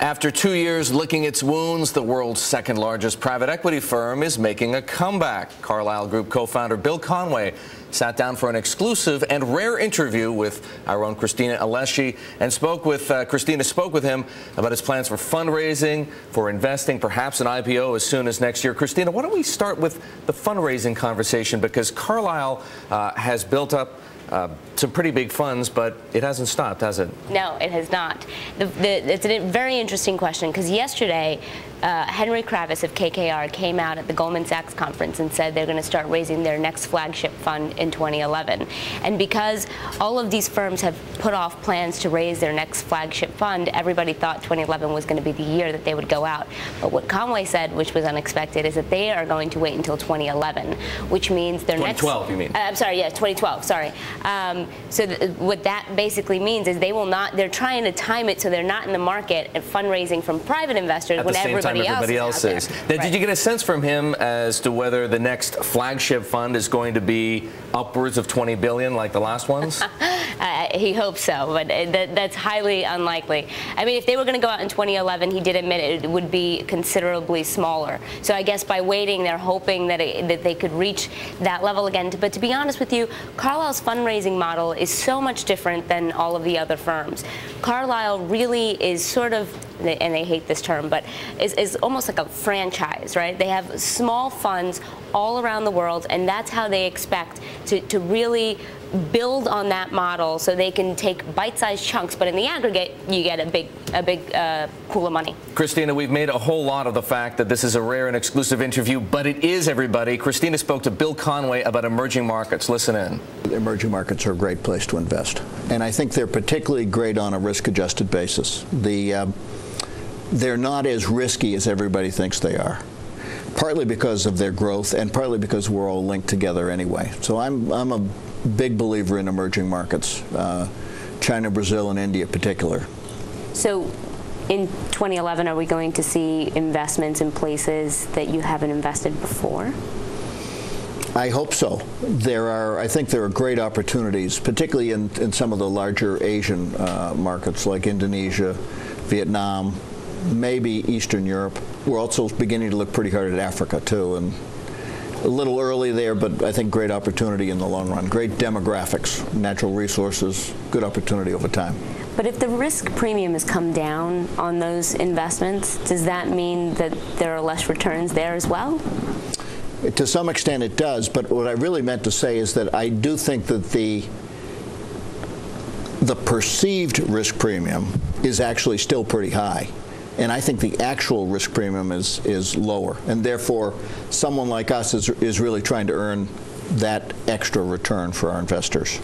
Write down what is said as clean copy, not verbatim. After 2 years licking its wounds, the world's second largest private equity firm is making a comeback. Carlyle Group co-founder Bill Conway sat down for an exclusive and rare interview with our own Christina Alessi, and Christina spoke with him about his plans for fundraising, for investing, perhaps an IPO as soon as next year. Christina, why don't we start with the fundraising conversation, because Carlyle has built up some pretty big funds, but it hasn't stopped, has it? No, it has not. It's a very interesting question, because yesterday Henry Kravis of KKR came out at the Goldman Sachs conference and said they're going to start raising their next flagship fund in 2011. And because all of these firms have put off plans to raise their next flagship fund, everybody thought 2011 was going to be the year that they would go out. But what Conway said, which was unexpected, is that they are going to wait until 2011, which means their next... 2012, you mean? I'm sorry, yeah, 2012, sorry. What that basically means is they will not, they're trying to time it so they're not in the market and fundraising from private investors at the same time everybody else is. Now, right. Did you get a sense from him as to whether the next flagship fund is going to be upwards of 20 billion like the last ones? He hopes so, but that's highly unlikely. I mean, if they were going to go out in 2011, he did admit it would be considerably smaller. So I guess by waiting, they're hoping that they could reach that level again. But to be honest with you, Carlyle's fundraising model is so much different than all of the other firms. Carlyle really is sort of, and they hate this term, but is almost like a franchise, right? They have small funds all around the world, and that's how they expect to really build on that model, so they can take bite-sized chunks, but in the aggregate, you get a big pool of money. Christina, we've made a whole lot of the fact that this is a rare and exclusive interview, but it is, everybody. Christina spoke to Bill Conway about emerging markets. Listen in. Emerging markets are a great place to invest, and I think they're particularly great on a risk-adjusted basis. They're not as risky as everybody thinks they are, partly because of their growth and partly because we're all linked together anyway. So I'm a big believer in emerging markets, China, Brazil, and India in particular. So in 2011, are we going to see investments in places that you haven't invested before? I hope so. I think there are great opportunities, particularly in some of the larger Asian markets like Indonesia, Vietnam, maybe Eastern Europe. We're also beginning to look pretty hard at Africa, too, and a little early there, but I think great opportunity in the long run. Great demographics, natural resources, good opportunity over time. But if the risk premium has come down on those investments, does that mean that there are less returns there as well? To some extent it does, but what I really meant to say is that I do think that the perceived risk premium is actually still pretty high. And I think the actual risk premium is lower, and therefore someone like us is really trying to earn that extra return for our investors.